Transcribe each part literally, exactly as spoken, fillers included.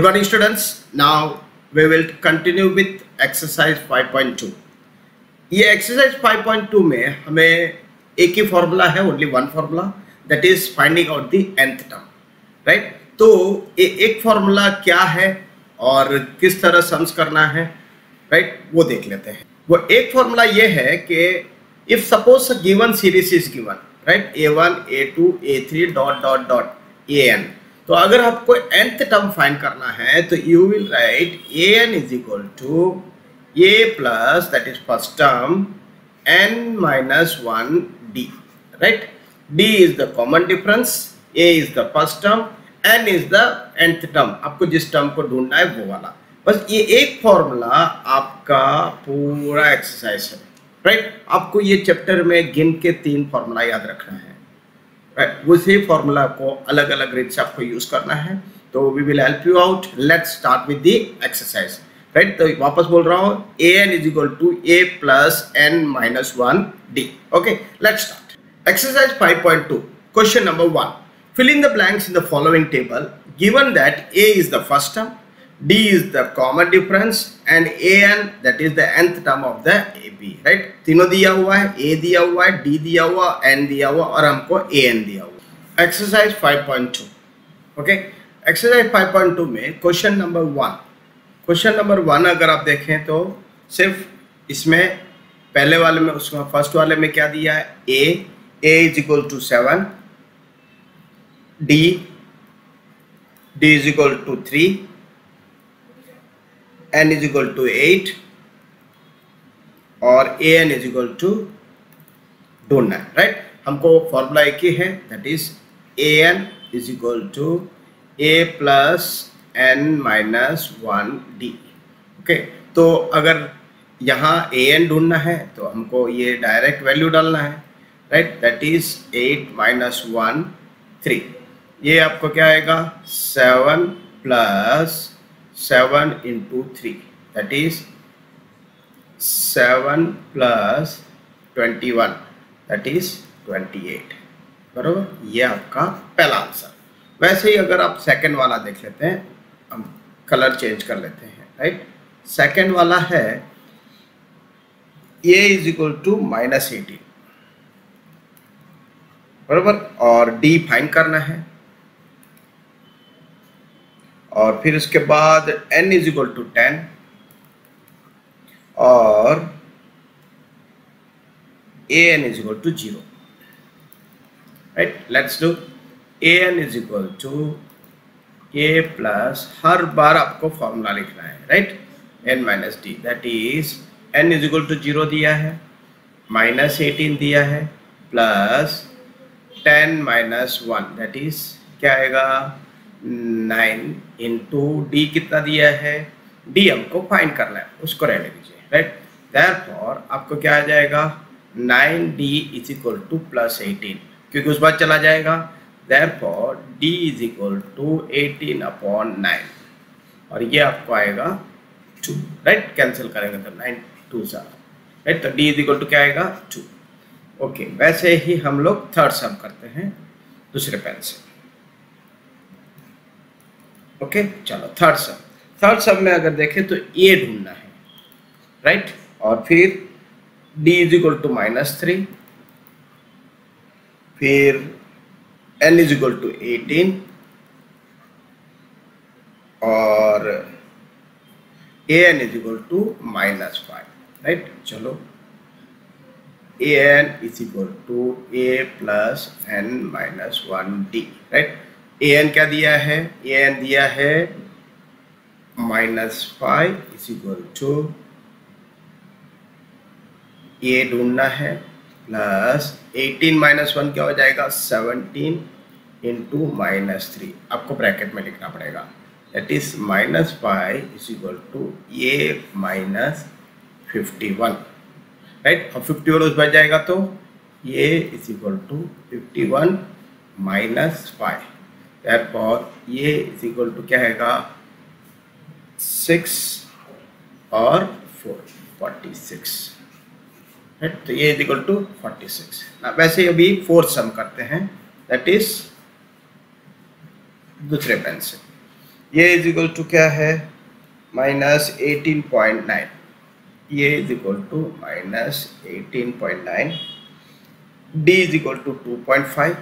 Good morning students. Now we will continue with exercise five point two. ये exercise five point two में हमें एक ही formula है, only one formula, that is finding out the nth term, right? तो ये एक formula क्या है और किस तरह sums करना है, right? वो देख लेते हैं. वो एक formula ये है कि if suppose a given series is given, right? A one, A two, A three dot dot dot A n. तो अगर आपको nth टर्म फाइंड करना है तो you will write a N is equal to A plus that is first term n minus one d, right. D is the common difference, a is the first term, n is the nth term. आपको जिस term को ढूंढना है वो वाला, बस ये एक फॉर्मूला आपका पूरा एक्सरसाइज है, राइट right? आपको ये चैप्टर में गिन के तीन फॉर्मूला याद रखना है, राइट. उसी फॉर्मूला को अलग अलग रेट से आपको यूज करना है. तो we will help you out. Let's start with the exercise, right. तो वापस बोल रहा हूँ, a N is equal to A plus N minus one d. Okay, let's start exercise five point two. Question number one, fill in the blanks in the following table. Given that a is the first term, d is the common difference and a n that is the nth term of the A B, right. तीनों दिया हुआ है, ए दिया हुआ है, D दिया हुआ, N दिया हुआ और हमको ए एन दिया हुआ. Exercise five point two. Okay, exercise five point two में question number one, question number one अगर आप देखें तो सिर्फ इसमें पहले वाले में, उसमें फर्स्ट वाले में क्या दिया है, a a is equal to seven, d d is equal to three, n is equal to eight और a N is equal to ढूंढना है, राइट. हमको फॉर्मूला एक ही है, that is a N is equal to A plus N minus one d. Okay, तो अगर यहाँ ए एन ढूंढना है तो हमको ये डायरेक्ट वैल्यू डालना है, right. That is eight minus one three. ये आपको क्या आएगा, seven plus seven into three, that is seven plus twenty one that is twenty eight. बराबर, ये आपका पहला आंसर. वैसे ही अगर आप सेकेंड वाला देख लेते हैं, हम कलर चेंज कर लेते हैं, राइट. सेकेंड वाला है a is equal to minus eighteen, बराबर, और डी फाइंड करना है और फिर उसके बाद n is equal to ten और a N is equal to zero, right. Let's do a N is equal to A plus, हर बार आपको फॉर्मूला लिखना है, right. N minus d that is n is equal to zero दिया है, minus eighteen दिया है, plus ten minus one that is क्या आएगा, नाइन इंटू डी कितना दिया है, डी हमको फाइंड करना है, उसको रहने दीजिए, राइट. देयरफॉर आपको क्या आ जाएगा, nine d is equal to plus eighteen, क्योंकि उस बात चला जाएगा. Therefore d is equal to eighteen upon nine और ये आपको आएगा टू, राइट. कैंसिल करेंगे तो नाइन टू सा, राइट. तो डी इज इक्वल टू क्या आएगा, टू. ओके, वैसे ही हम लोग थर्ड सम करते हैं दूसरे पेन से. ओके okay, चलो थर्ड सम. थर्ड सब में अगर देखें तो ए ढूंढना है, राइट right? और फिर d is equal to minus three, फिर n is equal to eighteen और a N is equal to minus five, right. चलो a N is equal to A plus N minus one d, right. A n क्या दिया है, a n दिया है minus five is equal to a ढूंढना है, plus eighteen minus one क्या हो जाएगा, सेवनटीन इंटू माइनस थ्री. आपको ब्रैकेट में लिखना पड़ेगा, that is minus five is equal to a minus fifty one, right. और फिफ्टी वन उस बच जाएगा तो a is equal to fifty one minus five. Therefore a is equal to क्या हैगा, सिक्स और फोर, फोर्टी सिक्स, राइट. तो ये is equal to forty six. वैसे अभी फोर्थ सम करते हैं, दैट इज दूसरे पेन से. ये इज इक्वल टू क्या है माइनस एटीन पॉइंट नाइन, ये is equal to minus eighteen point nine, d is equal to two point five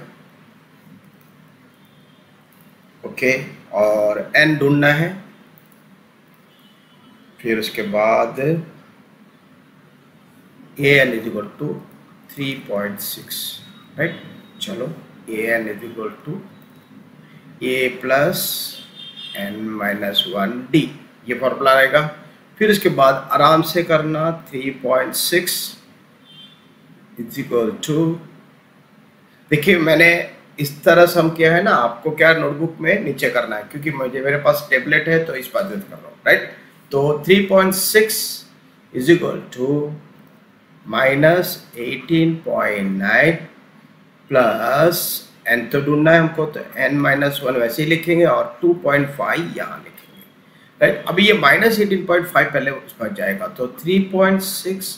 okay, और एन ढूंढना है। फिर उसके बाद a N is equal to three point six right. चलो a N is equal to A plus N minus one d, ये formula रहेगा। फिर इसके बाद आराम से करना three point six is equal to, देखिए मैंने इस तरह से हम किया है ना, आपको क्या नोटबुक में नीचे करना है क्योंकि मुझे मेरे पास टेबलेट है तो इस बात कर रहा हूँ राइट। तो three point six is equal to minus eighteen point nine plus n तो ढूंढना है हमको, तो एन माइनस वन वैसे ही लिखेंगे और टू पॉइंट फाइव यहाँ लिखेंगे राइट। अभी ये माइनस एटीन पॉइंट फाइव पहले उस पर जाएगा तो three point six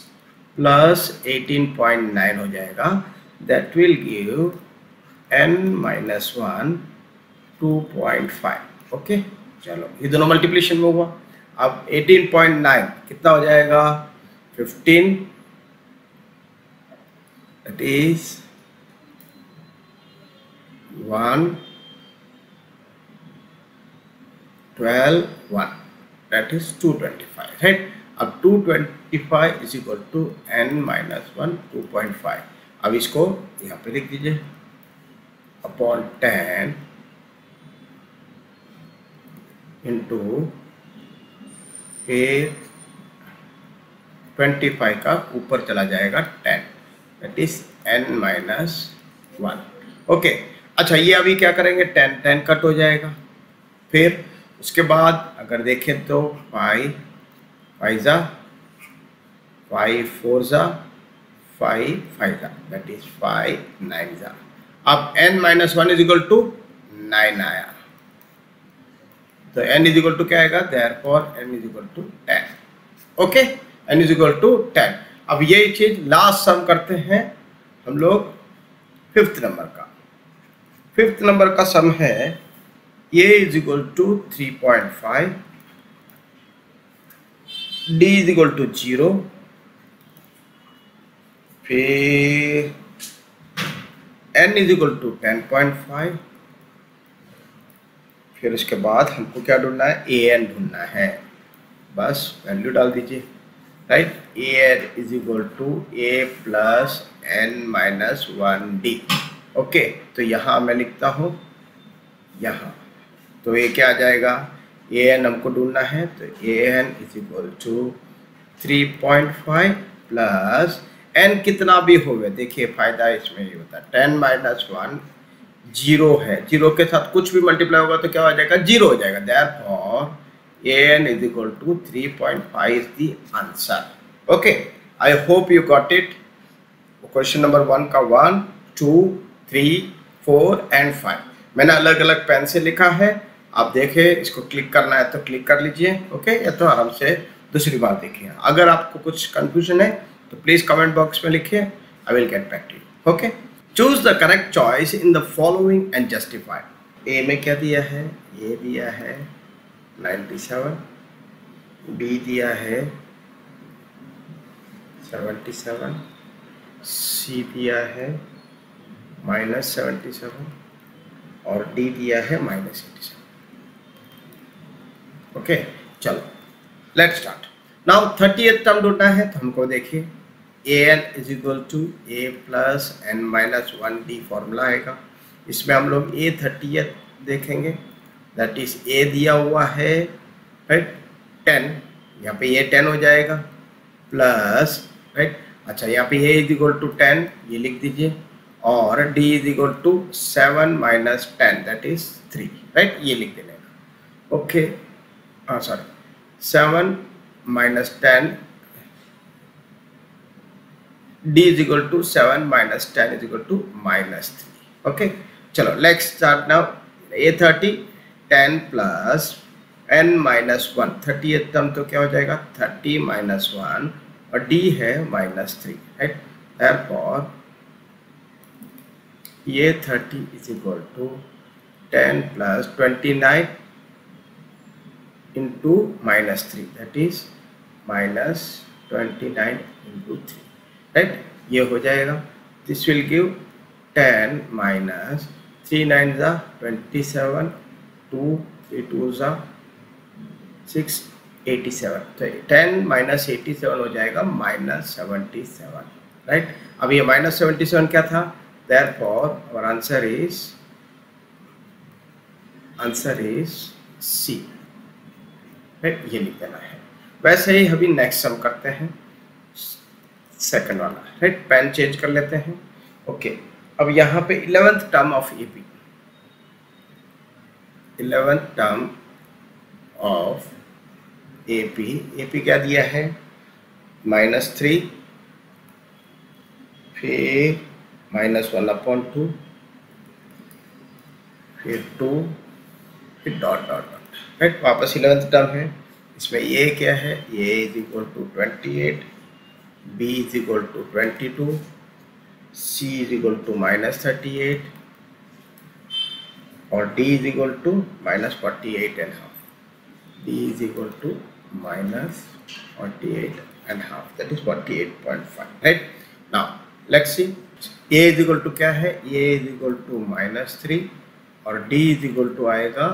plus eighteen point nine हो जाएगा, that will give n minus one two point five okay. चलो ये दोनों मल्टीप्लिकेशन में हुआ। अब एटीन पॉइंट नाइन कितना हो जाएगा fifteen, that is one twelve one, that is two twenty five right. अब two twenty five is equal to n minus one two point five, अब इसको यहाँ पे लिख दीजिए upon ten into a twenty five का ऊपर चला जाएगा ten, that is n minus one okay. अच्छा ये अभी क्या करेंगे टेन टेन कट हो जाएगा। फिर उसके बाद अगर देखें तो फाइव फाइव ज़ा फाइव फोर ज़ा फाइव फाइव ज़ा, दैट इज फाइव नाइन ज़ा। अब n minus one is equal to nine आया तो एन इज इक्वल टू क्या आएगा, therefore n is equal to ten okay, n is equal to ten. अब यही चीज लास्ट सम करते हैं हम लोग फिफ्थ नंबर का। फिफ्थ नंबर का सम है a is equal to three point five, D is equal to zero, फिर n is equal to ten point five. फिर उसके बाद हमको क्या ढूंढना है, ए एन ढूंढना है, बस वैल्यू डाल दीजिए right. A N is equal to A plus N minus one d okay. तो यहाँ मैं लिखता हूँ यहाँ, तो ये क्या आ जाएगा, ए एन हमको ढूंढना है तो a N is equal to three point five plus n कितना भी हो गया। देखिए फायदा इसमें ये होता है टेन माइनस वन जीरो है, जीरो के साथ कुछ भी मल्टीप्लाई होगा तो क्या हो जाएगा जीरो हो जाएगा, therefore a N is equal to three point five is the answer okay. I hope you got it. Question number one का one two three four and five मैंने अलग अलग पेन से लिखा है, आप देखें इसको क्लिक करना है तो क्लिक कर लीजिए ओके, या तो आराम से दूसरी बार देखिए। अगर आपको कुछ कंफ्यूजन है तो प्लीज कमेंट बॉक्स में लिखिए, I will get back to you okay. Choose the correct choice in the following and justify. A में क्या दिया है, ए दिया है नाइन्टी सेवन, बी दिया है सेवेंटी सेवन, सी दिया है माइनस सेवेंटी सेवन और डी दिया है माइनस एटी सेवन ओके। चलो let start now. Thirtieth term ढूंढना है तो हमको देखिए A N is equal to A plus N minus one D formula आएगा। इसमें हम लोग ए थर्टीएथ देखेंगे, दैट इज ए दिया हुआ है राइट टेन, यहाँ पे ए टेन हो जाएगा प्लस राइट। अच्छा यहाँ पे a is equal to ten ये लिख दीजिए और d is equal to seven minus ten that is three right, ये लिख देने का ओके। हाँ sorry seven minus ten, d is equal to seven minus ten is equal to minus three okay. चलो let's start now. A thirty ten plus N minus one, thirtieth term तो क्या हो जाएगा thirty minus one और d है minus three right, therefore ये thirty is equal to ten plus twenty nine into minus three, that is minus twenty-nine into three, right? ये हो जाएगा. This will give ten minus three nines are twenty-seven, two three twos are six, eighty-seven. तो ten minus eighty-seven हो जाएगा minus seventy-seven, right? अब ये minus seventy-seven क्या था? Therefore our answer is answer is C. Right, ये लिख देना है. वैसे ही अभी नेक्स्ट सम करते हैं सेकंड वाला. राइट, पेन चेंज कर लेते हैं. ओके, अब यहाँ पे eleventh term of A B, eleventh term of A P, A P क्या दिया है? माइनस थ्री, फिर माइनस वन अपॉन टू, फिर टू, फिर डॉट डॉट डॉट. राइट, वापस इलेवेंथ टर्म है. इसमें ये क्या है? A is equal to twenty eight, b is equal to twenty two, c is equal to minus thirty eight और d is equal to minus forty eight and half. D is equal to minus forty eight and half, that is forty eight point five. Right, now let's see. A is equal to क्या है? A is equal to minus three और d is equal to आएगा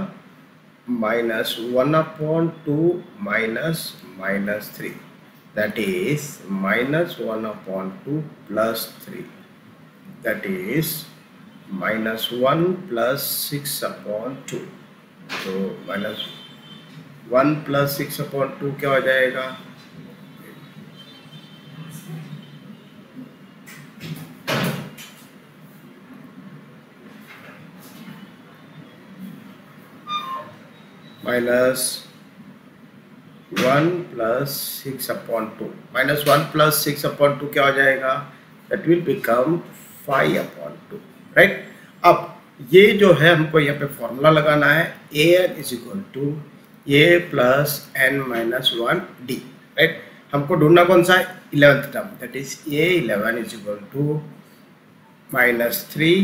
minus one upon two minus minus three, that is minus one upon two plus three, that is minus one plus six upon two. तो minus one plus six upon two क्या हो जाएगा? Minus one plus six upon two, minus one plus six upon two क्या हो जाएगा? That will become five upon two. Right, अब ये जो है हमको यहाँ पे फॉर्मूला लगाना है. A N is equal to A plus N minus one d. Right, हमको ढूंढना कौन सा? Eleventh term, that is a eleven is equal to minus three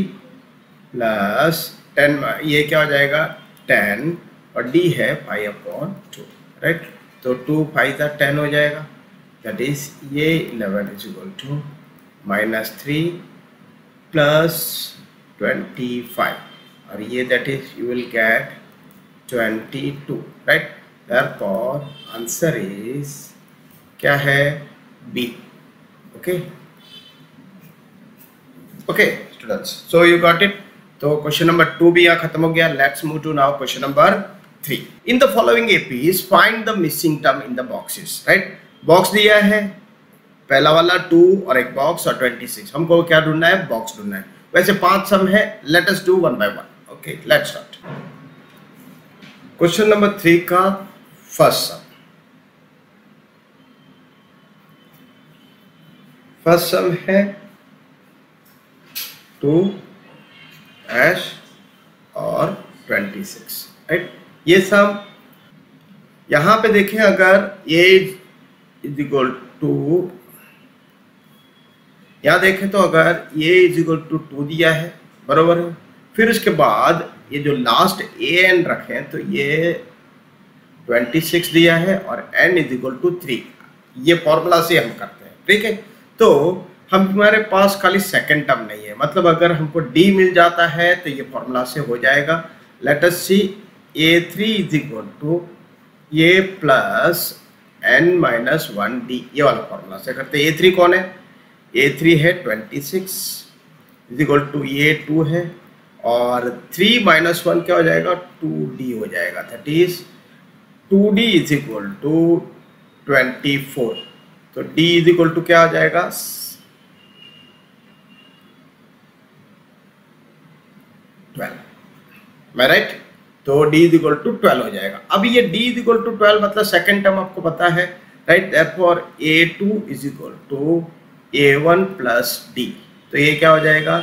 plus ten, ये क्या हो जाएगा? टेन और डी है फाइव अपॉन टू. राइट, तो टू फाइव का टेन हो जाएगा, दैट इज ये eleven is equal to minus three plus twenty five और ये that is you will gate twenty two. Right, therefore answer is क्या है? B. Okay okay students, so you got it. तो question number two भी यहाँ खत्म हो गया. Let's move to now question number three. In the following APs find the missing term in the boxes. Right, box दिया है, पहला वाला टू और एक बॉक्स और ट्वेंटी सिक्स. हमको क्या ढूंढना है? बॉक्स ढूंढना है. वैसे पांच सम है, let us do one by one. Okay, let's start. Question number three का फर्स्ट सम. फर्स्ट सम है टू एश और ट्वेंटी सिक्स. राइट, ये सब यहाँ पे देखें. अगर ए इज इक्वल टू, यहाँ देखें तो अगर a is equal to two दिया है, बराबर है. फिर उसके बाद ये जो लास्ट ए एन रखें तो ये ट्वेंटी सिक्स दिया है और n is equal to three. ये फॉर्मूला से हम करते हैं. ठीक है, तो हम हमारे पास खाली सेकेंड टर्म नहीं है, मतलब अगर हमको डी मिल जाता है तो ये फॉर्मूला से हो जाएगा. Let us see. A three is equal to A plus N minus one d, ये वाला फॉर्मूला से करते हैं. ए थ्री कौन है? ए थ्री है twenty six is equal to a two है और थ्री माइनस वन क्या हो जाएगा? टू डी हो जाएगा, that is two d is equal to twenty four. तो डी इज इक्वल टू क्या हो जाएगा? ट्वेल्व. राइट, तो D is equal to twelve हो जाएगा. अब ये d is equal to twelve मतलब सेकंड टर्म आपको पता है. Right, therefore a two is equal to a one plus d. तो ये क्या हो जाएगा?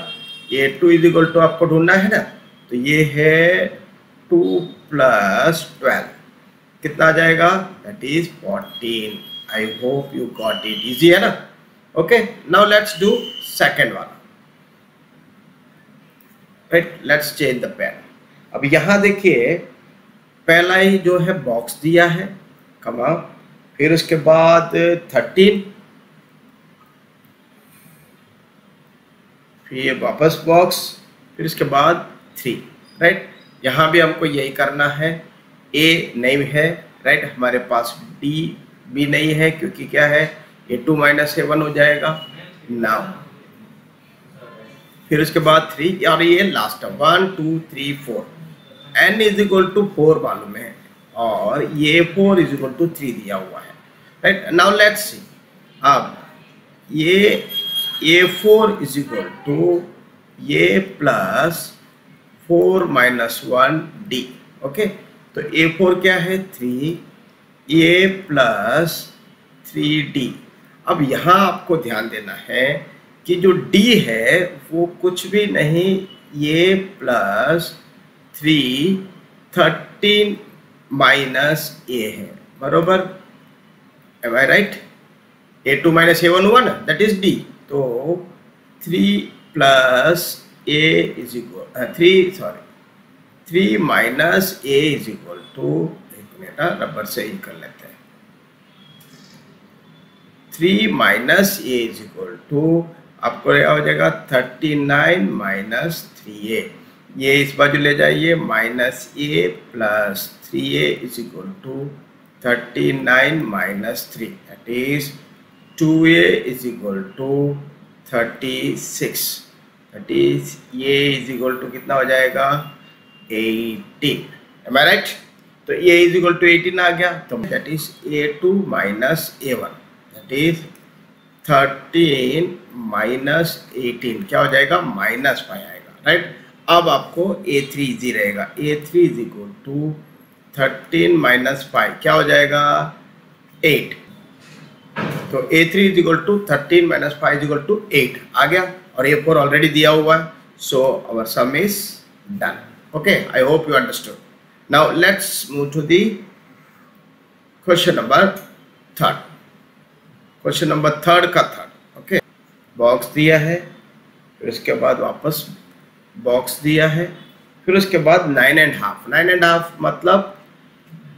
A two is equal to आपको ढूंढना है ना, तो ये है टू प्लस ट्वेल्व, कितना आ जाएगा? That is fourteen. I hope you got it. Easy है ना? Okay, now let's do second वाला. Right, let's change the pen. अब यहाँ देखिए पहला ही जो है बॉक्स दिया है कमा, फिर उसके बाद थर्टीन, फिर ये वापस बॉक्स, फिर उसके बाद थ्री, राइट। यहाँ भी हमको यही करना है, ए नहीं है राइट, हमारे पास डी भी नहीं है क्योंकि क्या है ए टू माइनस सेवन हो जाएगा ना। फिर उसके बाद थ्री और ये last one two three four, n is equal to four मालूम है और ये four is equal to three दिया हुआ है राइट। नाउ लेट्स सी, अब ये a four is equal to ये plus four minus one d, okay. तो ए फोर क्या है three, a plus three d. अब यहाँ आपको ध्यान देना है कि जो डी है वो कुछ भी नहीं, ये plus three thirteen minus a है, बरोबर, am I right. A two minus a one हुआ ना, दैट इज डी। तो three plus a is equal three, sorry three minus a is equal to, एक मिनट रबर से ही कर लेते हैं, three minus a is equal to आपको क्या हो जाएगा thirty nine minus three a, ये इस बाजू ले जाइए, minus a plus three A is equal to thirty nine minus three, that is two a is equal to thirty six, that is a is equal to कितना हो जाएगा eighteen, am I right. तो a is equal to eighteen आ गया, तो that is a two minus a one, that is thirteen minus eighteen क्या हो जाएगा माइनस फाइव आएगा राइट। अब आपको ए थ्री इजी रहेगा, a three is equal to thirteen minus five क्या हो जाएगा एट। तो a three is equal to thirteen minus five is equal to eight आ गया, और ए फोर ऑलरेडी दिया हुआ है, so our sum is done, okay. I hope you understood. Now let's move to the question number third, question number third का third, okay. Box दिया है, फिर उसके बाद वापस बॉक्स दिया है, फिर उसके बाद nine and half, nine and half मतलब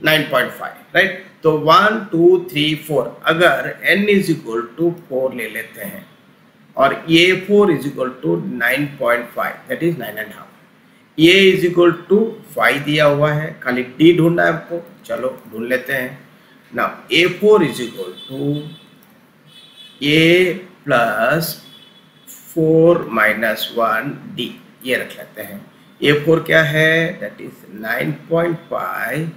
नाइन पॉइंट फाइव राइट। तो वन टू थ्री फोर, अगर n is equal to four ले लेते हैं और a four is equal to nine point five that is nine and half, a is equal to five दिया हुआ है, खाली डी ढूंढना है आपको, चलो ढूंढ लेते हैं ना। A four is equal to A plus four minus one d, ये रख लेते हैं। ए फोर क्या है that is nine point five,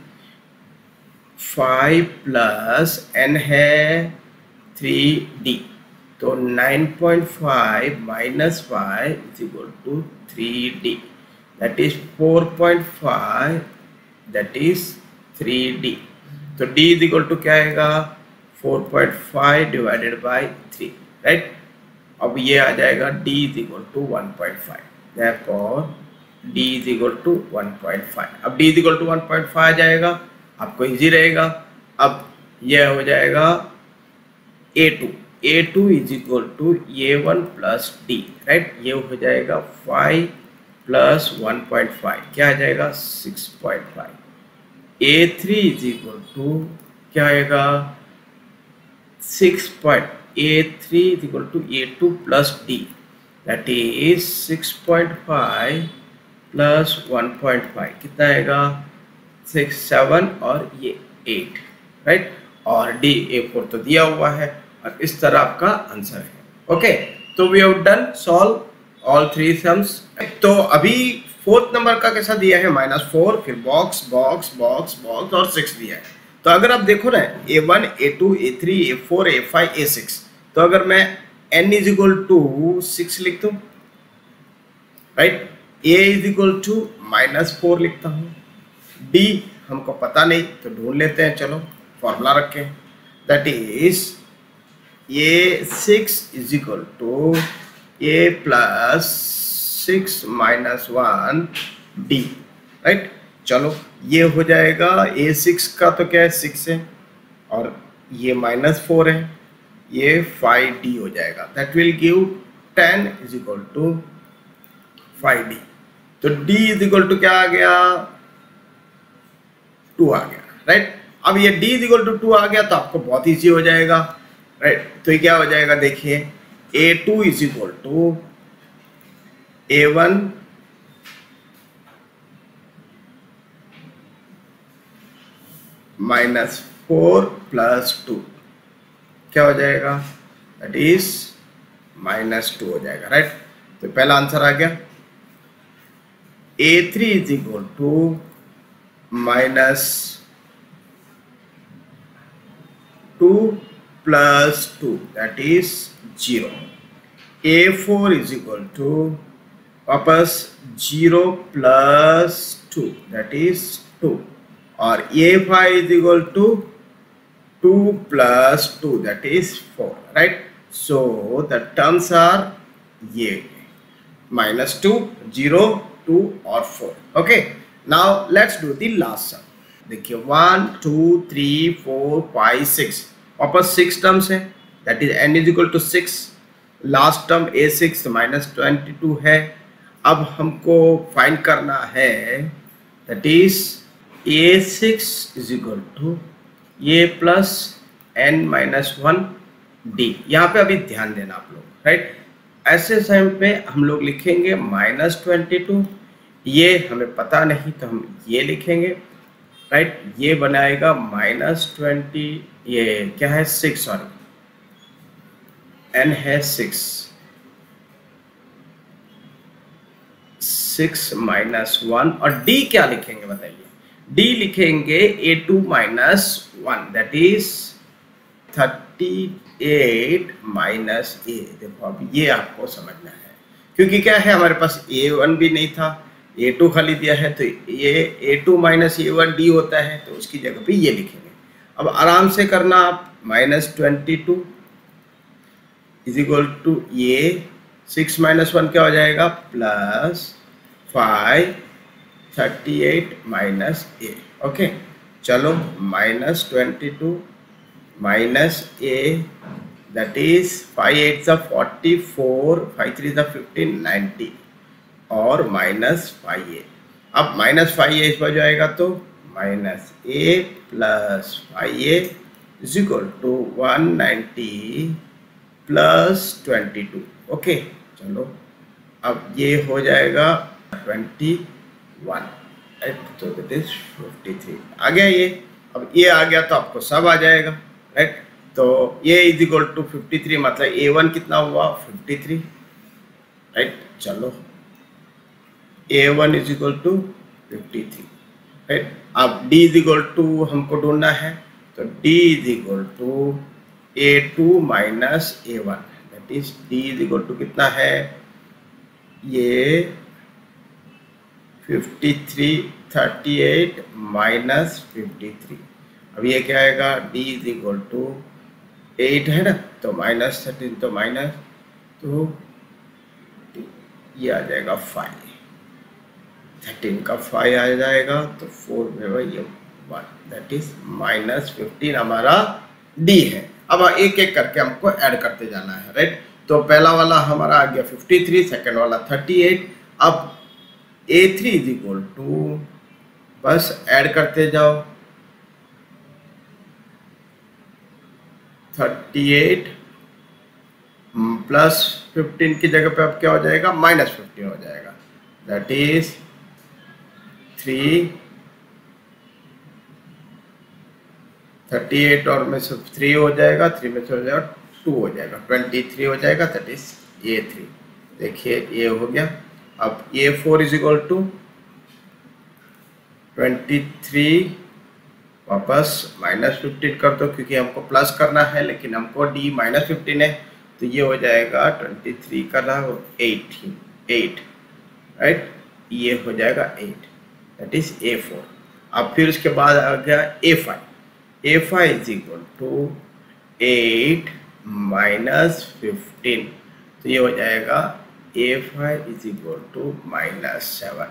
five plus n है थ्री डी, तो nine point five minus five is equal to three d that is four point five that is three d. तो D is equal to क्या आएगा four point five divided by three right. अब ये आ जाएगा d is equal to one point five, therefore d is equal to one point five. अब d is equal to one point five आ जाएगा, आपको इजी रहेगा। अब यह हो जाएगा a two, a two is equal to a one plus d right, ये हो जाएगा five plus one point five क्या आ जाएगा six point five. A three is equal to क्या आएगा six point, A three is equal to a two plus d that is six point five plus one point five कितना आएगा six seven और ये eight right, और d a four तो दिया हुआ है, और इस तरह आपका आंसर है ओके। तो we have done solve all three sums. तो अभी फोर्थ नंबर का कैसा दिया है माइनस फोर, फिर बॉक्स बॉक्स बॉक्स बॉक्स और सिक्स दिया है। तो अगर आप देखो ना a one a two a three a four a five a six, तो अगर मैं n is equal to six लिखता हूँ right, a is equal to minus four लिखता हूँ, d हमको पता नहीं तो ढूंढ लेते हैं, चलो फॉर्मूला रखें that is a six is equal to a plus six minus one d right. चलो ये हो जाएगा a सिक्स का तो क्या है सिक्स है, और ये माइनस फोर है, ये फाइव डी हो जाएगा that will give ten is equal to five d. तो डी इज इक्वल टू क्या आ गया टू आ गया, राइट। अब ये d is equal to two आ गया तो आपको बहुत ईजी हो जाएगा, राइट। तो ये क्या हो जाएगा, देखिए a two is equal to a one minus four plus two क्या हो जाएगा, दैट इज माइनस टू हो जाएगा, राइट। तो पहला आंसर आ गया। A three is equal to minus two plus two that is zero. A four is equal to वापस zero plus two that is two, और a five is equal to two plus two that is four, right. So the terms are ये minus two, zero, two और four, okay? Now let's do the last sum. देखिए one two three four five six, वापस six terms है, that is n is equal to six, last term a six minus twenty two है। अब हमको find करना है that is a six is equal to A plus N minus one d. यहाँ पे अभी ध्यान देना आप लोग, राइट right? ऐसे टाइम पे हम लोग लिखेंगे माइनस ट्वेंटी टू, ये हमें पता नहीं तो हम ये लिखेंगे, राइट। ये बनाएगा माइनस ट्वेंटी, ये क्या है सिक्स, सॉरी एन है सिक्स, सिक्स माइनस वन, और डी क्या लिखेंगे बताइए, डी लिखेंगे a two minus one that is thirty eight minus a. देखो अब ये आपको समझना है, क्योंकि क्या है हमारे पास ए वन भी नहीं था, ए टू खाली दिया है, तो ये a two minus a one d होता है, तो उसकी जगह पे ये लिखेंगे। अब आराम से करना आप, minus twenty two is equal to a six minus one क्या हो जाएगा plus five thirty eight minus a, okay. चलो minus twenty two minus a that is five eight सा फोर्टी फोर, फाइव थ्री सा फिफ्टीन, नाइन्टी और minus five a. अब minus five a इस पर जाएगा तो minus a plus five a is equal to one ninety plus twenty two, okay. चलो अब ये हो जाएगा ट्वेंटी वन, तो दैट इज फिफ्टी थ्री आ गया ये। अब ये आ गया तो आपको सब आ जाएगा, राइट। तो ये is equal to fifty three, मतलब ए वन कितना हुआ फिफ्टी थ्री, राइट। चलो a one is equal to fifty three, right. अब डी इज इक्वल टू हमको ढूंढना है, तो D is equal to a two minus a one that is d is equal to कितना है ये fifty three thirty eight minus fifty three. अब ये क्या आएगा d is equal to eight है ना, तो माइनस थर्टीन तो माइनस तो ये आ जाएगा फाइव, थर्टीन का फाइव आ जाएगा तो फोर में वही one that is minus fifteen हमारा d है। अब एक एक करके हमको ऐड करते जाना है, राइट। तो पहला वाला हमारा आ गया फिफ्टी थ्री, सेकेंड वाला थर्टी एट। अब a three is equal to बस ऐड करते जाओ थर्टी एट प्लस फिफ्टीन की जगह पे अब क्या हो जाएगा माइनस फिफ्टीन हो जाएगा that is three, thirty eight और में से थ्री हो जाएगा, थ्री में से हो जाएगा टू हो जाएगा, ट्वेंटी थ्री हो जाएगा दैट इज ए थ्री। देखिए ये हो गया। अब a four is equal to twenty three वापस माइनस फिफ्टीन कर दो, क्योंकि हमको प्लस करना है लेकिन हमको डी माइनस फिफ्टीन है, तो ये हो जाएगा ट्वेंटी थ्री का रहा हो एटीन एट, राइट। ये हो जाएगा eight that is a four. अब फिर उसके बाद आ गया a five, a five is equal to eight minus fifteen, तो ये हो जाएगा a five is equal to minus seven,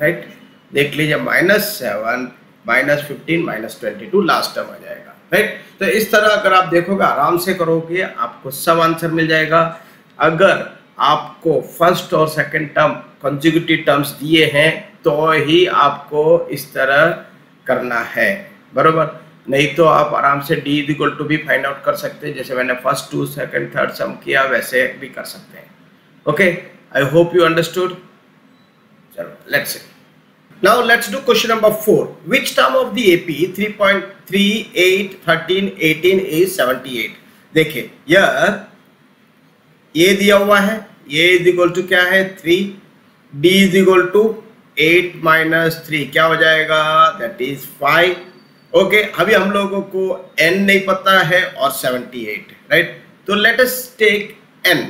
right. देख लीजिए minus seven minus fifteen minus twenty two last term आ जाएगा, राइट। तो इस तरह अगर आप देखोगे आराम से करोगे आपको सब आंसर मिल जाएगा। अगर आपको फर्स्ट और सेकंड टर्म कंसेक्यूटिव टर्म्स दिए हैं तो ही आपको इस तरह करना है, बरोबर। नहीं तो आप आराम से डी इज इक्वल टू भी फाइंड आउट कर सकते हैं, जैसे मैंने first to second third sum किया वैसे भी कर सकते हैं। Okay, I hope you understood. चलो let's Now let's do question number four. Which term of the A P three point three eight, thirteen, eighteen is seventy-eight? देखिए यह ये दिया हुआ है, ये is equal to क्या है three, b is equal to eight minus three क्या हो जाएगा that is five. Okay, अभी हम लोगों को n नहीं पता है और seventy-eight, right? तो let us take n.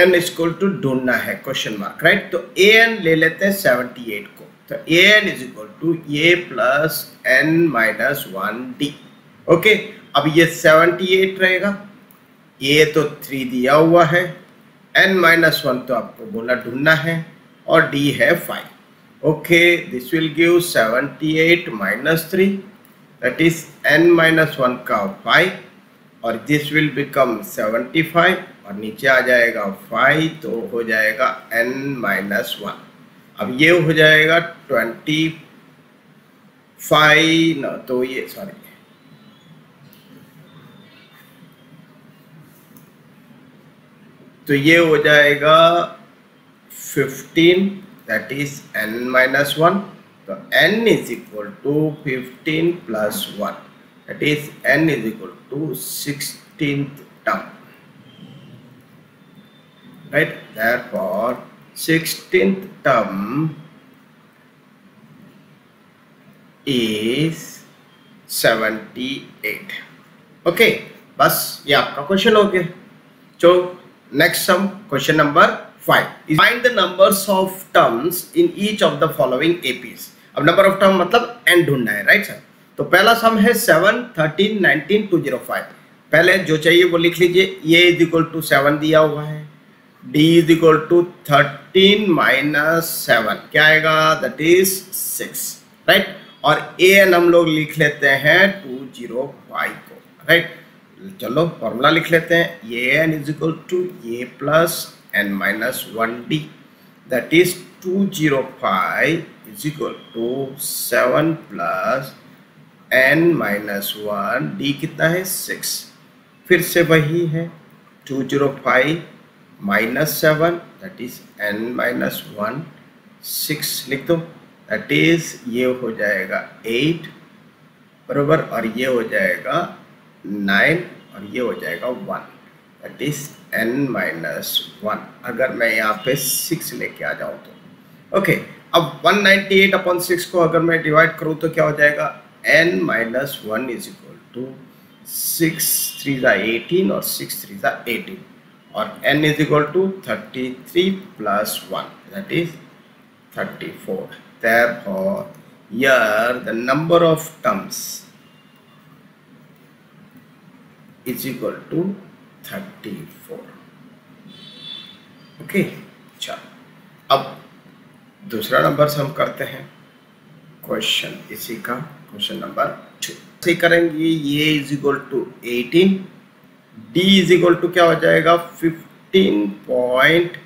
n is equal to ढूंढना है क्वेश्चन मार्क, राइट। तो ए एन ले लेते हैं अठहत्तर को, तो a N is equal to A plus N minus one d. Okay, अब ये अठहत्तर रहेगा, ए तो तीन दिया हुआ है, एन माइनस वन तो आपको बोला ढूंढना है और डी है पाँच। ओके, दिस विल गिव अठहत्तर minus three that is n minus one का पाँच और this will become seventy five और नीचे आ जाएगा फाइव तो हो जाएगा n माइनस वन। अब ये हो जाएगा ट्वेंटी फाइव ना, तो ये सॉरी तो ये हो जाएगा fifteen that is n minus one. तो n is equal to fifteen plus one that is n is equal to sixteenth term, right? Therefore sixteenth term is seventy-eight. okay, bas ye aapka question ho gaya. So next sum, question number five is find the numbers of terms in each of the following A Ps. ab number of term matlab n dhoondna hai, right sir? तो पहला sum है seven, thirteen, nineteen, two zero five. पहले जो चाहिए वो लिख लीजिए, ये इज इक्वल टू सेवन दिया हुआ है, d is equal to thirteen minus seven क्या आएगा दैट इज सिक्स, राइट। और ए एन हम लोग लिख लेते हैं टू जीरो फाइव को, राइट। चलो फॉर्मूला लिख लेते हैं, a N is equal to A plus N minus one d that is two zero five is equal to seven plus N minus one d कितना है सिक्स, फिर से वही है two zero five minus seven that is n minus one six लिख दो that is ये हो जाएगा एट, बराबर। और ये हो जाएगा नाइन और ये हो जाएगा one that is n minus one. अगर मैं यहाँ पे सिक्स लेके आ जाऊँ तो ओके okay, अब one ninety eight upon six को अगर मैं डिवाइड करूँ तो क्या हो जाएगा n minus one is equal to six three ज़ा एटीन और सिक्स थ्री ज़ा एटीन और n is equal to thirty three plus one that is thirty four. Therefore here the number of terms is equal to thirty four. Okay, चलो अब दूसरा number से हम करते हैं क्वेश्चन, इसी का क्वेश्चन नंबर टू से करेंगे। ये is equal to eighteen, d is equal to क्या हो जाएगा fifteen point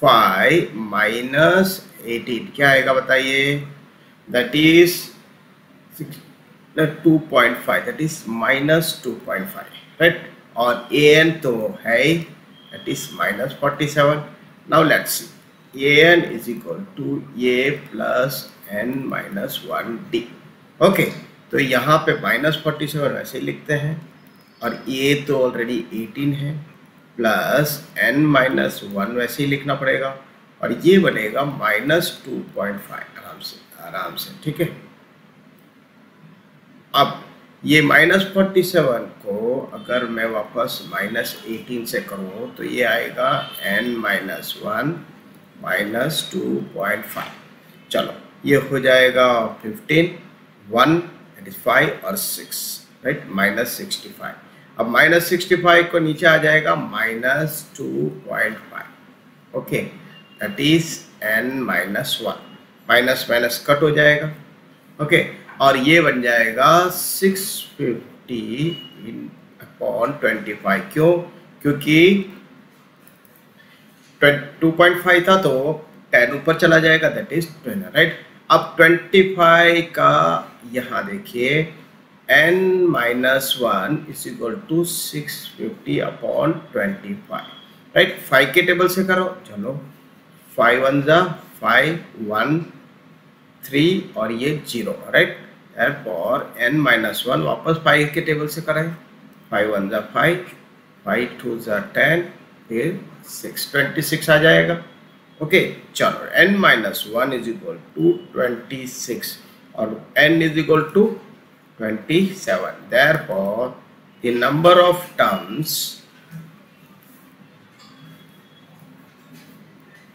five minus eighteen क्या आएगा बताइए that is two point five that is minus two point five, right. और ए एन तो है that is minus forty seven. Now let's see a N is equal to A plus N minus one d. Okay, तो यहाँ पे minus forty seven वैसे लिखते हैं और ए तो ऑलरेडी एटीन है प्लस एन माइनस वन वैसे ही लिखना पड़ेगा और ये बनेगा माइनस टू पॉइंट फाइव आराम से आराम से ठीक है। अब ये माइनस फोर्टी सेवन को अगर मैं वापस माइनस एटीन से करूँ तो ये आएगा n minus one minus two point five. चलो ये हो जाएगा fifteen, one that is five और six, right minus sixty five. अब माइनस सिक्सटी फाइव को नीचे आ जाएगा minus two point five. Okay that is n minus one, minus minus cut हो जाएगा। ओके okay, और ये बन जाएगा six fifty upon twenty five क्यों क्योंकि टू पॉइंट फाइव था तो टेन ऊपर चला जाएगा दैट इज ट्वेल्व, राइट। अब पच्चीस का यहाँ देखिए n minus one is equal to six fifty upon twenty five right. Five के टेबल से करो, चलो फाइव वन जा फाइव वन थ्री और ये जीरो राइट। और एन माइनस वन वापस फाइव के टेबल से करें, फाइव वन जा फाइव फाइव टू जा टेन फिर सिक्स ट्वेंटी सिक्स आ जाएगा ओके। चलो n minus one is equal to twenty six और n is equal to twenty seven. Therefore the number of terms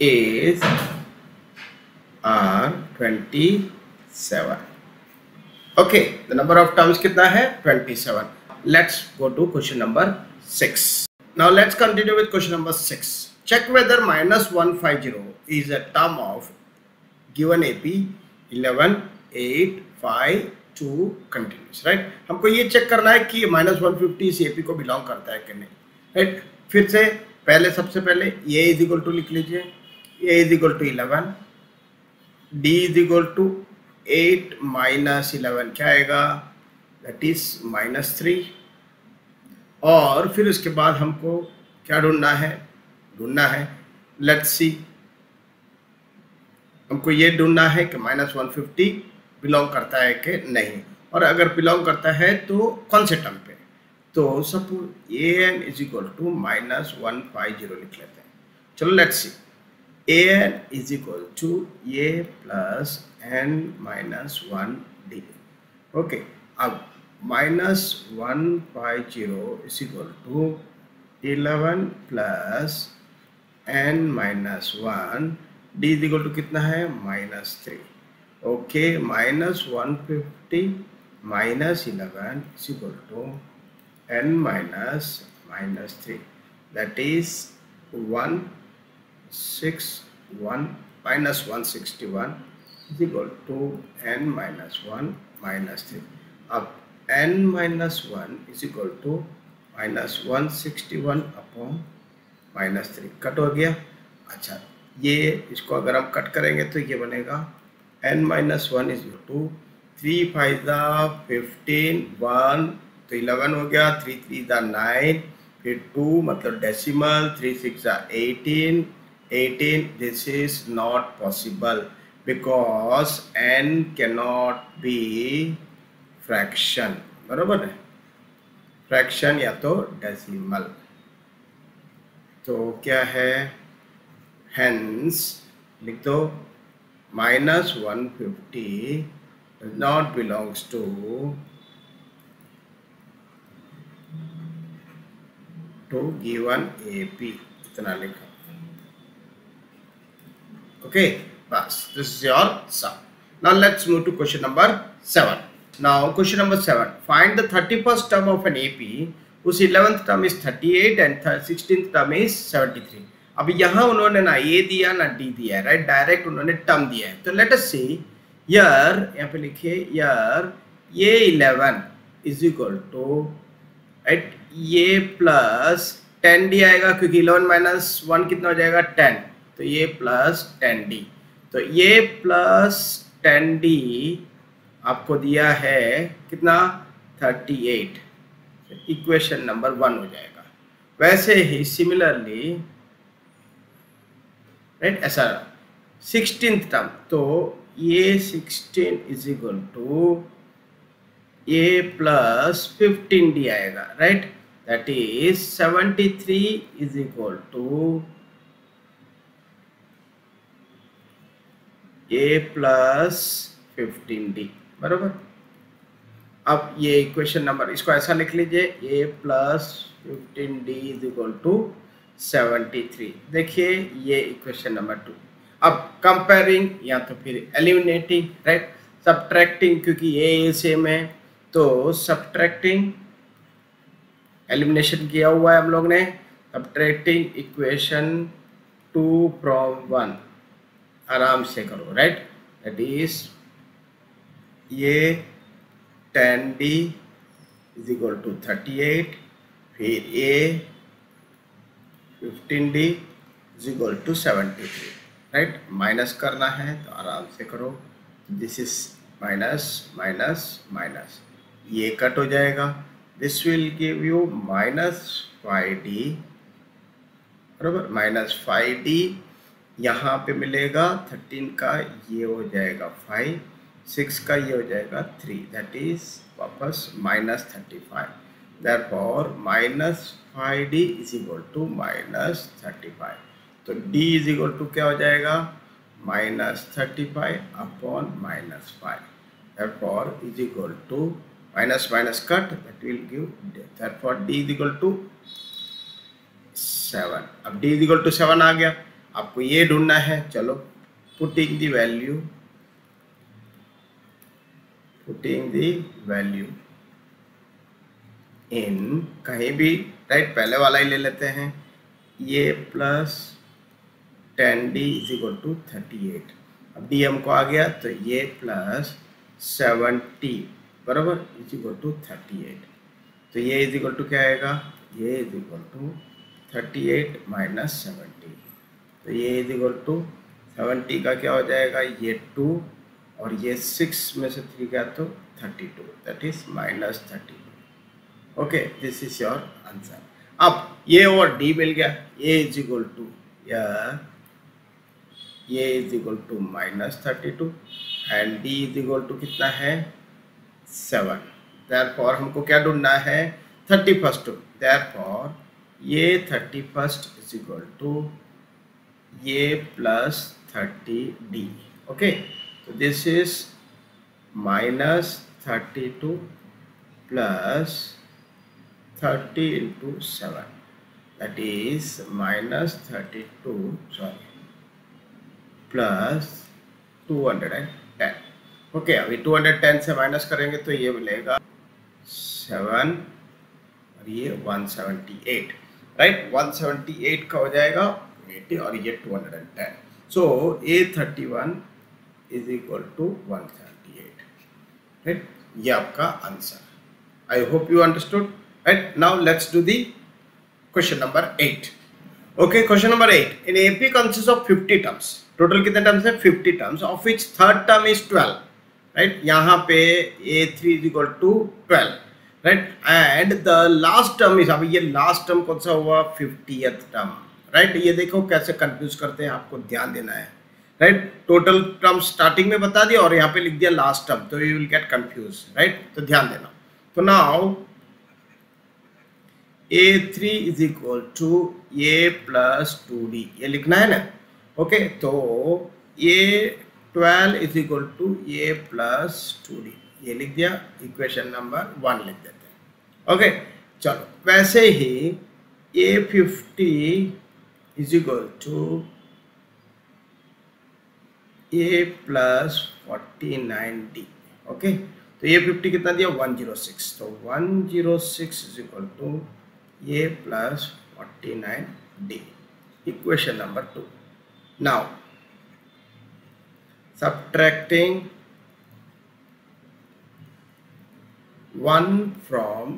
is are twenty seven okay. The number of terms कितना है twenty seven. Let's go to question number six. Now let's continue with question number six. Check whether minus one five zero is a term of given A P eleven eight five two continues right. हमको ये check करना है कि minus one fifty इस A P को belong करता है कि नहीं राइट। फिर से पहले सबसे पहले ए इज इक्वल टू लिख लीजिए, a is equal to eleven, d is equal to eight minus eleven क्या आएगा दैट इज माइनस थ्री। और फिर उसके बाद हमको क्या ढूंढना है, ढूंढना है लेट्स सी हमको ये ढूंढना है कि माइनस वन फिफ्टी बिलोंग करता है कि नहीं, और अगर बिलोंग करता है तो कौन से टर्म पे। तो suppose a N is equal to minus one five zero लिख लेते हैं। चलो let's see a N is equal to A plus N minus one d okay. अब minus one by zero is equal to eleven plus N minus one d is equal to कितना है minus three okay. Minus one fifty minus eleven is equal to n minus minus three that is one six one minus one sixty one is equal to n minus one minus three. अब n minus one is equal to minus one sixty one upon minus three cut हो गया। अच्छा ये इसको अगर हम cut करेंगे तो ये बनेगा n minus one is equal to three five दा फिफ्टीन वन तो इलेवन हो गया, थ्री थ्री दा नाइन फिर टू मतलब डेसिमल, थ्री सिक्स दा eighteen eighteen this is not possible because n cannot be fraction बराबर है fraction या तो decimal तो क्या है hence लिख दो minus one fifty does not belongs to to given A P इतना लिखा okay। Bas, this is your sum. Now let's move to question number seven. Now question number seven. Find the thirty-first term of an A P, whose eleventh term is thirty-eight and sixteenth term is seventy-three. अब यहाँ उन्होंने ना A दिया ना D दिया, right? Direct उन्होंने term दिया है. तो let us see here, यहाँ पे लिखिए here A eleven is equal to right A plus ten D आएगा क्योंकि eleven minus one कितना हो जाएगा ten. तो A plus ten D तो ये प्लस टेन डी आपको दिया है कितना thirty eight equation number one हो जाएगा। वैसे ही सिमिलरली राइट ऐसा सिक्सटीन टर्म तो ये sixteen is equal to A plus fifteen d आएगा right that is seventy three is equal to A plus fifteen d बराबर। अब ये इक्वेशन नंबर इसको ऐसा लिख लीजिए a plus fifteen d is equal to seventy three देखिए ये इक्वेशन नंबर टू। अब कंपेयरिंग या तो फिर एलिमिनेटिंग राइट सब्ट्रैक्टिंग क्योंकि ए ए सेम है तो सब्ट्रैक्टिंग एलिमिनेशन किया हुआ है हम लोग ने subtracting equation two from one आराम से करो राइट दैट इज ये ten d is equal to thirty eight फिर a fifteen d is equal to seventy three right. Minus करना है तो आराम से करो this is minus minus minus, ये कट हो जाएगा, this will give you minus five d बराबर माइनस फाइव डी, यहाँ पे मिलेगा थर्टीन का ये हो जाएगा फाइव, सिक्स का ये हो जाएगा थ्री, दैट इज वापस minus thirty five, that power minus five D is equal to minus thirty five, तो डी इज इक्वल टू क्या हो जाएगा minus thirty five upon minus five, that power is equal to minus minus cut, that will give that power D is equal to seven. अब D is equal to seven आ गया, आपको ये ढूंढना है, चलो putting the value putting the value in कहीं भी राइट पहले वाला ही ले लेते हैं, ये plus ten d is equal to thirty eight, अब डी हमको आ गया तो ये प्लस सेवन टी बराबर is equal to thirty eight, तो ये इज इक्वल टू क्या आएगा, ये is equal to thirty eight minus seventy, तो ये इज इक्वल टू सेवनटी का क्या हो जाएगा ये टू और ये सिक्स में से थ्री का तो thirty two, that is minus thirty two. Okay, this is your answer. अब ये और डी मिल गया, ए इज इक्वल टू या ये is equal to minus thirty two and d is equal to कितना है सेवन, देयरफॉर हमको क्या ढूंढना है थर्टी फर्स्ट, देयरफॉर ये thirty first is equal to ये plus thirty d. Okay, so this is minus thirty-two plus thirty into seven, that is minus thirty-two sorry plus two hundred ten। Okay, अभी two hundred ten से minus करेंगे तो ये मिलेगा seven और ये one seventy eight, right, one seventy eight का हो जाएगा एटी और ये two hundred ten, so a thirty one is equal to one thirty eight, right, ये आपका answer. I hope you understood, right. Now let's do the question number eight. Okay, question number eight, in AP consist of fifty terms, total कितने terms है fifty terms, of which third term is twelve, right, यहाँ पे a three is equal to twelve, right, and the last term is, अब ये last term कौन सा हुआ fiftieth term, right, ये देखो कैसे कंफ्यूज करते हैं, आपको ध्यान देना है, राइट, टोटल टर्म स्टार्टिंग में बता दिया और यहाँ पे लिख दिया लास्ट टर्म, तो you will get confuse, right, तो ध्यान देना। तो now a three is equal to A plus two d, ये लिखना है ना, ओके, तो a twelve is equal to A plus two d, ये लिख दिया, इक्वेशन नंबर वन लिख देते हैं, ओके, चलो। वैसे ही a fifty is equal to A plus forty nine d, okay, तो ए फिफ्टी कितना दिया वन जीरो सिक्स, तो one zero six is equal to A plus forty nine d, equation number two. Now subtracting one from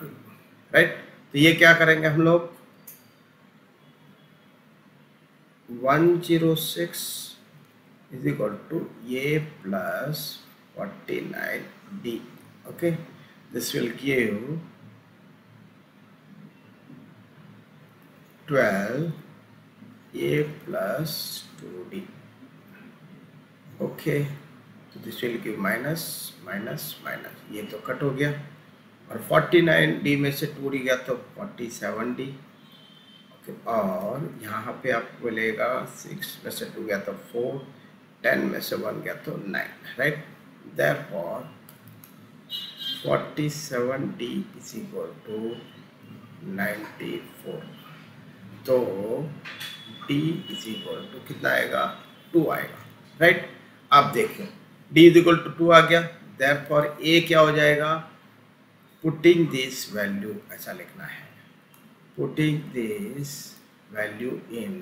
two, right, तो ये क्या करेंगे हम लोग one zero six is equal to A plus forty nine d, okay, this will give twelve a plus two D, okay, तो this will give minus minus minus, ये तो cut हो गया और फोर्टी नाइन डी में से to d गया तो फोर्टी सेवन डी, और यहाँ पे आपको मिलेगा सिक्स में से टू गया तो फोर, टेन में से वन गया तो nine, right, therefore forty seven d is equal to ninety four, तो डी इज इक्वल टू कितना आएगा टू आएगा, राइट। आप देखिए d is equal to two आ गया, देयरफॉर ए क्या हो जाएगा पुटिंग दिस वैल्यू, ऐसा लिखना है putting this value in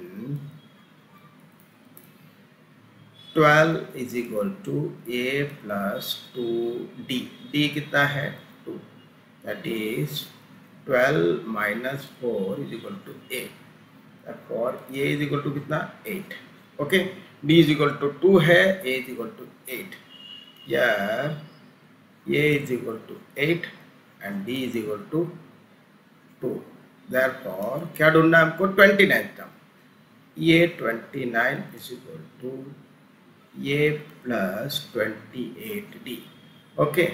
twelve is equal to a plus two d, d कितना है टू, that is twelve minus four is equal to a, therefore a is equal to कितना eight, okay, b is equal to two है, a is equal to eight, या a is equal to eight and b is equal to two, therefore क्या ढूंढना है हमको? Twenty nine term, ये twenty nine is equal to ये plus twenty eight d, okay,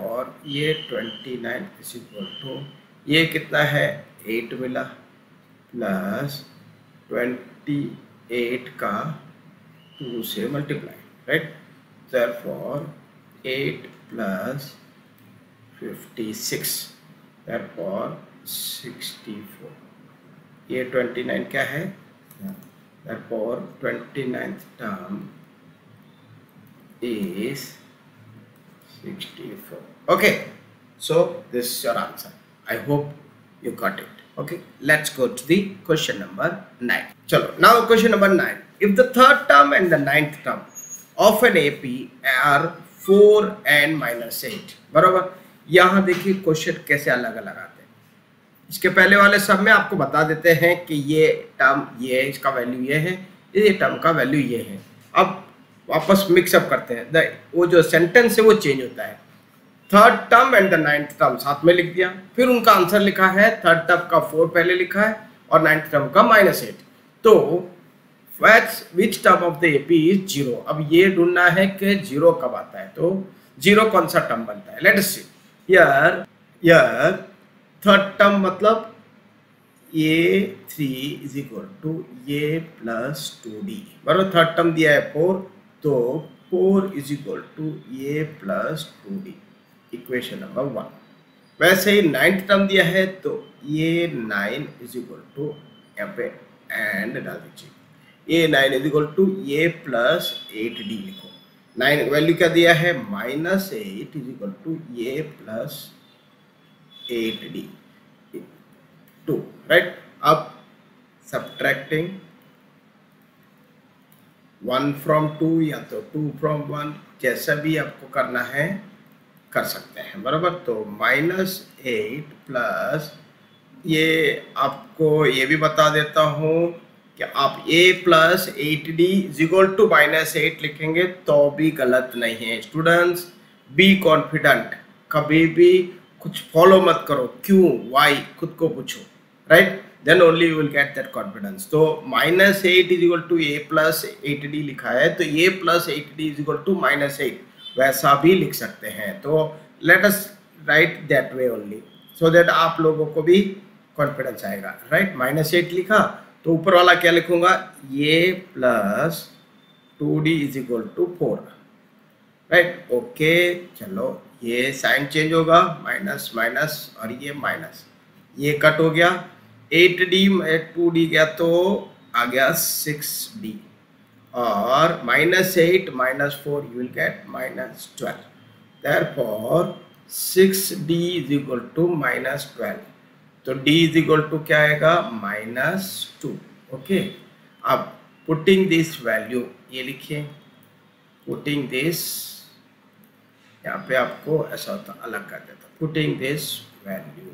और ये twenty nine is equal to ये कितना है एट मिला प्लस ट्वेंटी एट का टू से multiply, right, therefore eight plus fifty six therefore sixty four, ये ट्वेंटी नाइन क्या है, therefore twenty ninth term is sixty four, okay, so this is your answer, I hope you got it. Okay, let's go to the question number nine. Chalo, now question number nine. If the third term and the ninth term of an A P are four and minus eight, बराबर. यहाँ देखिए question कैसे अलग अलग आते हैं. इसके पहले वाले सब में आपको बता देते हैं कि ये टर्म ये है, इसका वैल्यू ये है, ये टर्म का वैल्यू ये है. अब वापस मिक्सअप करते हैं. द वो जो सेंटेंस है वो चेंज होता है. Third term and the ninth term साथ में लिख दिया, फिर उनका आंसर लिखा है. थर्ड टर्म का फोर पहले लिखा है और नाइन्थ टर्म का माइनस एट. तो which term of the AP is zero. अब ये ढूंढना है कि जीरो कब आता है, तो जीरो कौन सा टर्म बनता है. Let's see here. Here third term मतलब a three is equal to A plus two d, बराबर. थर्ड टर्म दिया है फोर, तो four is equal to A plus two d, equation number one. वैसे ही नाइन्थ टर्म दिया है तो ये नाइन इज इक्वल टू यहाँ पे एंड डाल दीजिए. ये nine is equal to A plus eight D लिखो. नाइन वैल्यू क्या दिया है? Minus eight is equal to A plus eight D two, right. अब सब्ट्रैक्टिंग वन फ्रॉम टू या तो टू फ्रॉम वन, जैसा भी आपको करना है कर सकते हैं, बराबर. तो माइनस एट प्लस ये आपको ये भी बता देता हूँ कि आप a plus eight d equal to minus eight लिखेंगे तो भी गलत नहीं है. स्टूडेंट्स, बी कॉन्फिडेंट, कभी भी कुछ फॉलो मत करो, क्यों वाई खुद को पूछो, right, then only you will get that confidence. तो minus eight is equal to A plus eight d लिखा है, तो a plus eight d is equal to minus eight वैसा भी लिख सकते हैं. तो let us write that way only, so that आप लोगों को भी कॉन्फिडेंस आएगा, राइट. माइनस एट लिखा तो ऊपर वाला क्या लिखूंगा? ये plus two d is equal to four, right, okay. चलो ये साइन चेंज होगा, माइनस माइनस और ये माइनस, ये कट हो गया. एट डी में टू डी गया तो आ गया सिक्स डी, और minus eight minus four you will get minus twelve, therefore six d is equal to minus twelve. तो डी इज इक्वल टू क्या आएगा? Minus two, okay. अब पुटिंग दिस वैल्यू ये लिखिए, पुटिंग दिस, यहाँ पे आपको ऐसा होता अलग कर देता, पुटिंग दिस वैल्यू,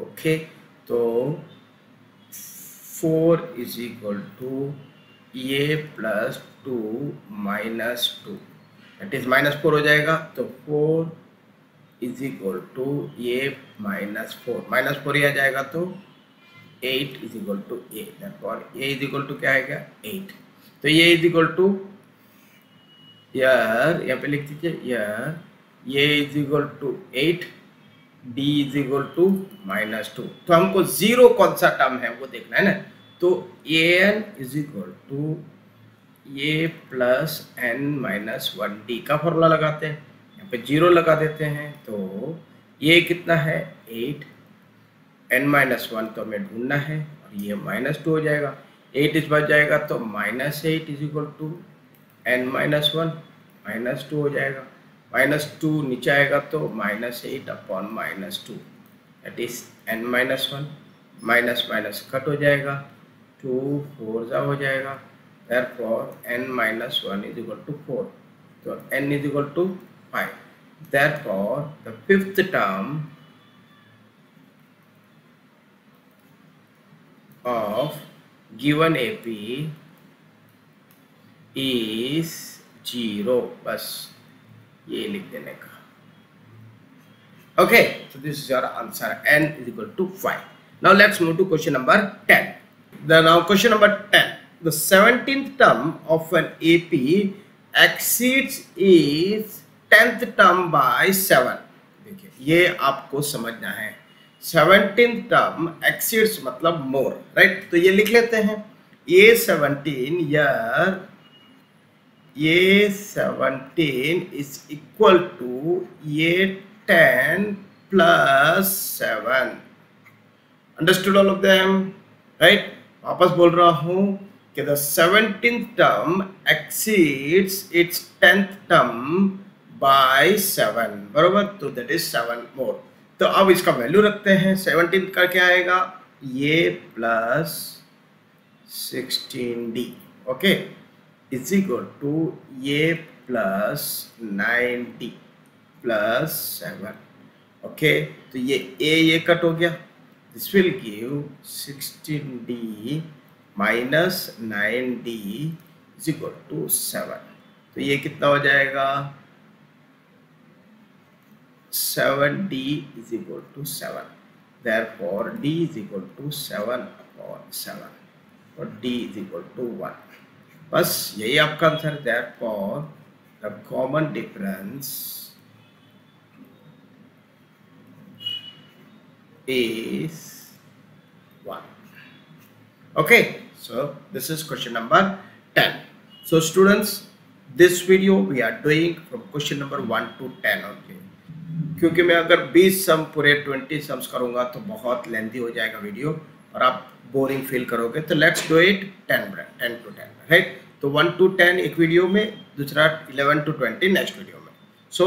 ओके. तो four is equal to A plus two minus two, that is minus four हो जाएगा. तो four is equal to a minus four, minus four ही आ जाएगा. तो eight is equal to a, और a is equal to क्या आएगा? एट. तो ए इज इक्वल टू यार यहाँ पे लिख दीजिए यार, a is equal to eight, d is equal to minus two. तो हमको जीरो कौन सा टर्म है वो देखना है ना. तो a N is equal to A plus N minus one d का फॉर्मूला लगाते हैं, यहाँ पे जीरो लगा देते हैं. तो ये कितना है? एट, एन माइनस वन तो हमें ढूंढना है, और ये माइनस टू हो जाएगा. एट इस बच जाएगा तो minus eight is equal to n minus one minus two हो जाएगा. माइनस टू नीचे आएगा तो minus eight upon minus two, that is n minus one, minus minus cut हो जाएगा, टू फोर ज़ा हो जाएगा, therefore n minus one is equal to four. तो n is equal to five, therefore the fifth term of given AP is zero, बस ये लिख देने का। Okay, so this is your answer, n is equal to five. Now let's move to question number ten. The now question number ten. The seventeenth term of an A P exceeds its tenth term by seven. देखिए, ये आपको समझना है। seventeenth term exceeds मतलब more, right? तो ये लिख लेते हैं। ये seventeen यार, ये seventeen is equal to ये ten plus seven. Understood all of them, right? वापस बोल रहा हूं कि the seventeenth term exceeds its tenth term by seven, बराबर, तो that is seven more। तो अब इसका वैल्यू रखते हैं, seventeenth का क्या आएगा, ये plus sixteen d, okay, is equal to ये plus nine d plus seven, okay, तो ये a ये कट हो गया, this will give sixteen d minus nine d is equal to seven। तो ये कितना हो जाएगा, seven d is equal to seven, therefore d is equal to seven upon seven और d is equal to one। बस यही आपका answer है। therefore the common difference is one. Okay, so this is question number ten. So students, this video we are doing from question number one to ten, okay, क्योंकि मैं अगर बीस सम पूरे बीस सम्स करूंगा तो बहुत लेंथी हो जाएगा वीडियो और आप बोरिंग फील करोगे, तो let's do it ten to ten, right. तो वन टू टेन एक वीडियो में, दूसरा eleven to twenty next video में। So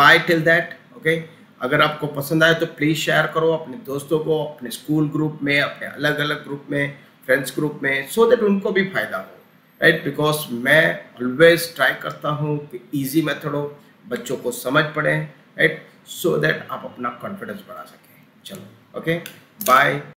bye till that, okay. अगर आपको पसंद आए तो प्लीज़ शेयर करो अपने दोस्तों को, अपने स्कूल ग्रुप में, अपने अलग अलग ग्रुप में, फ्रेंड्स ग्रुप में, सो so दैट उनको भी फायदा हो, राइट। बिकॉज मैं ऑलवेज ट्राई करता हूँ कि ईजी मेथड हो, बच्चों को समझ पड़े, राइट, सो दैट आप अपना कॉन्फिडेंस बढ़ा सकें। चलो, ओके, बाय।